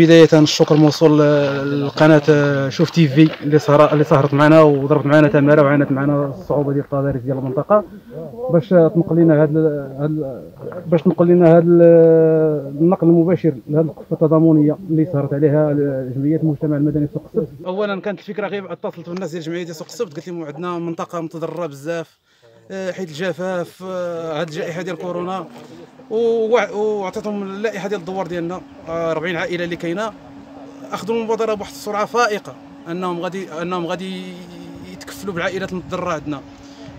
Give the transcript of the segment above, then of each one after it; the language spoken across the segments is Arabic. بداية الشكر موصول لقناة شوف تي في اللي سهرت معنا وضربت معنا تمارا وعانت معنا الصعوبة ديال التضاريس ديال المنطقة باش تنقل لنا هذا النقل المباشر لهذه القصة التضامنية اللي سهرت عليها جمعية المجتمع المدني في سوق السبت. أولا كانت الفكرة غير اتصلت بالناس ديال جمعية سوق السبت، قلت لهم عندنا منطقة متضررة بزاف حيت الجفاف هاد الجائحة ديال كورونا، وعطيتهم اللائحه ديال الدوار ديالنا 40 عائله اللي كاينه. اخذوا المبادره بواحد السرعه فائقه انهم غادي يتكفلوا بالعائلات المتضرره عندنا.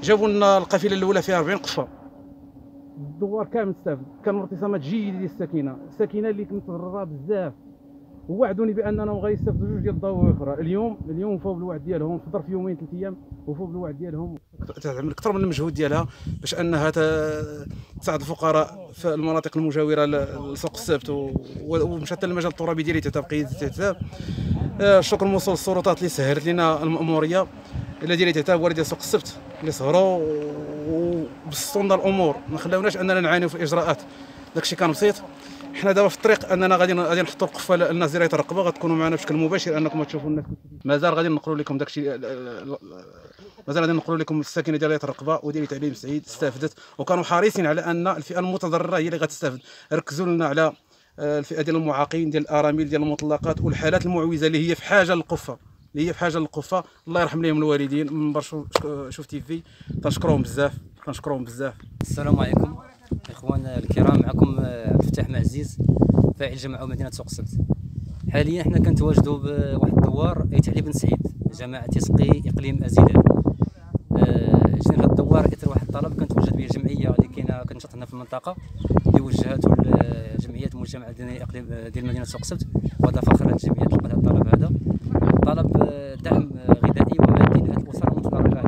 جابوا لنا القافله الاولى فيها 40 قفه، الدوار كامل استافد، كانوا ارتسامات جيده ديال الساكنه اللي كانت متضرره بزاف. ووعدوني بانهم غادي يستافدوا جوج ديال الدوار اخرى. اليوم فاو بالوعد ديالهم في ظرف يومين 3 ايام، وفاو بالوعد ديالهم تعمل اكثر من المجهود ديالها باش انها تساعد الفقراء في المناطق المجاوره لسوق السبت ومشات حتى المجال الترابي ديالي تبقى تتحسب. الشكر موصول للسلطات اللي سهرت لنا الماموريه اللي ديالي تتحسب والدي سوق السبت اللي سهروا وبسطونا الامور، ما خلاوناش اننا نعانيو في الاجراءات. داكشي كان بسيط. حنا دابا في الطريق اننا غادي نحطوا القفه للناس ديال الرقبه، غتكونوا معنا بشكل مباشر انكم تشوفوا الناس. مازال غادي نقولوا لكم داكشي، مازال غادي نقولوا لكم الساكنه ديال الرقبه وديال تعليم سعيد استافدت، وكانوا حريصين على ان الفئه المتضرره هي اللي غتستافد. ركزوا لنا على الفئه ديال المعاقين، ديال الارامل، ديال المطلقات والحالات المعوزه اللي هي في حاجه للقفه، الله يرحم لهم الوالدين. من برشو شوف تي في كنشكرهم بزاف. السلام عليكم اخواننا الكرام، معكم عبد الفتاح معزيز فاعل جمعيه مدينه سوق السبت. حاليا حنا كنتواجدوا بواحد الدوار يتعلي بن سعيد، جماعه تسقي اقليم أزيلال. جينا هذا الدوار اثر واحد الطلب كنتوجد به الجمعيه اللي كاينه كنشط هنا في المنطقه، اللي وجهته لجمعيه المجتمع المدني اقليم ديال مدينه سوق السبت، وهذا فخر للجمعيه تلقى الطلب هذا. طلب دعم غذائي ومادي للاسر المتضرره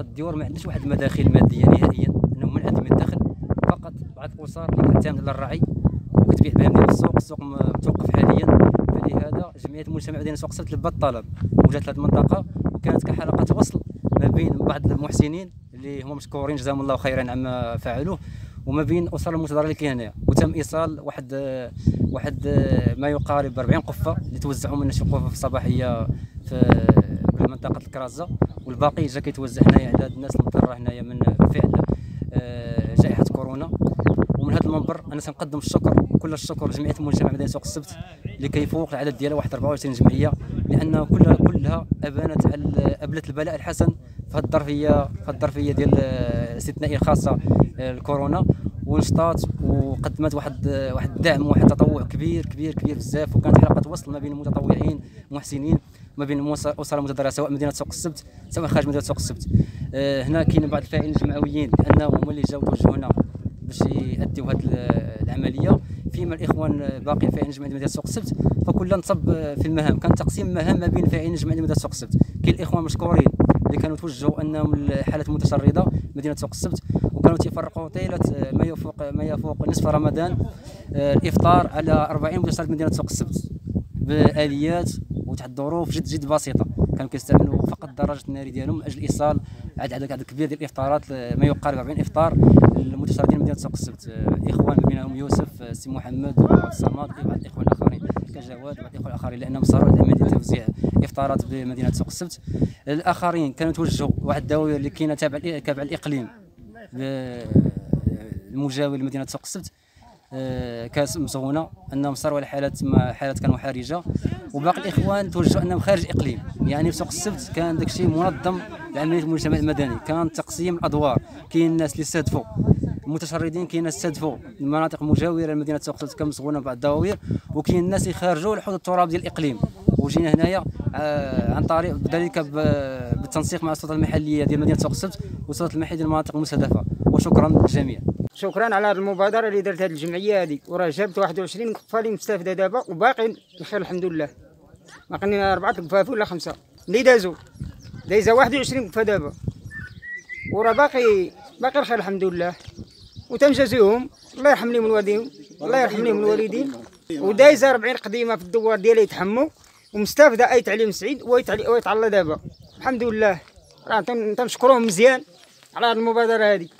الديور ما عندهاش واحد المداخيل ماديه نهائيا، انهم منعدم الدخل. فقط بعض الاسر اللي كتعتمد على الرعي وكتبيع بهم ديال السوق متوقف حاليا. فلهذا جمعيه المجتمع المدني سوق السبت لبات الطلب، وجات لهذه المنطقه وكانت كحلقه وصل ما بين بعض المحسنين اللي هما مشكورين جزاهم الله خيرا عما فعلوه، وما بين الاسر المتضرره اللي كاين هنايا. وتم ايصال واحد ما يقارب 40 قفه اللي توزعوا منها شي قفه في الصباحيه في منطقه الكرازه، والباقي جا كيتوزع هنايا على هاد الناس المضطره هنايا من فعل جائحه كورونا. ومن هذا المنبر انا سنقدم الشكر، كل الشكر لجمعيه المجتمع المدني سوق السبت اللي كيفوق العدد ديالها واحد 24 جمعيه، لان كلها ابانت على ابلت البلاء الحسن في هاد الظرفيه ديال الاستثنائيه الخاصه الكورونا، ونشطات وقدمت واحد الدعم وواحد التطوع كبير كبير كبير بزاف. وكانت حلقه وصل ما بين المتطوعين المحسنين، ما بين الاسر المتضرره سواء مدينه سوق السبت سواء خارج مدينه سوق السبت. هنا كاين بعض الفاعلين الجمعويين لانهم هما اللي جاوا توجهوا هنا باش يأديوا هذه العمليه، فيما الاخوان باقي فاعلين جمعيه مدينه سوق السبت. فكل انصب في المهام، كان تقسيم مهام ما بين فاعلين جمعيه مدينه سوق السبت. كاين الاخوان مشكورين اللي كانوا توجهوا انهم الحالات المتشرده مدينه سوق السبت، وكانوا تيفرقوا طيله ما يفوق نصف رمضان الافطار على 40 متشرد مدينه سوق السبت باليات وتحت ظروف جد جد بسيطه. كانوا كيستعملوا فقط الدرجه الناري ديالهم من اجل ايصال عدد كبير ديال الافطارات، ما يقارب 40 افطار للمتشردين مدينه سوق السبت. اخوان منهم يوسف، سي محمد، عبد الصمد، وبعض الاخوان الاخرين كجواد وبعض الاخوان الاخرين، لانهم صاروا عمليه توزيع افطارات بمدينه سوق السبت. الاخرين كانوا توجهوا واحد الدوائر اللي كاينه تابع الاقليم المجاور لمدينه سوق السبت كاس مسغونه، انهم صاروا على حالات كانوا حرجه. وباقي الاخوان توجهوا انهم خارج اقليم، يعني في سوق السبت كان داكشي منظم لعمليه المجتمع المدني. كان تقسيم الادوار، كاين الناس اللي استهدفوا المتشردين، كاين الناس استهدفوا المناطق المجاوره لمدينه سوق السبت كمسغونه بعض الدواوير، وكاين الناس اللي خرجوا لحدود التراب ديال الاقليم. وجينا هنايا عن طريق بذلك بالتنسيق مع السلطات المحليه ديال مدينه سوق السبت والسلطات المحليه ديال المناطق المستهدفه. وشكرا للجميع. شكرا على هذه المبادره اللي دارت هذه الجمعيه هذه، وراه جابت 21 قفه اللي مستافده دابا، وباقي الخير الحمد لله. باقينا 4 قفاف ولا 5 اللي دازوا، دايزه 21 قفه دابا، وراه باقي الخير الحمد لله. وتنجازيهم الله يرحم لهم الوالدين، ودايزه 40 قديمه في الدوار ديالها يتحموا، ومستافده اي تعليم سعيد ويتعلى دابا الحمد لله. راه تنشكروهم مزيان على هذه المبادره هذه.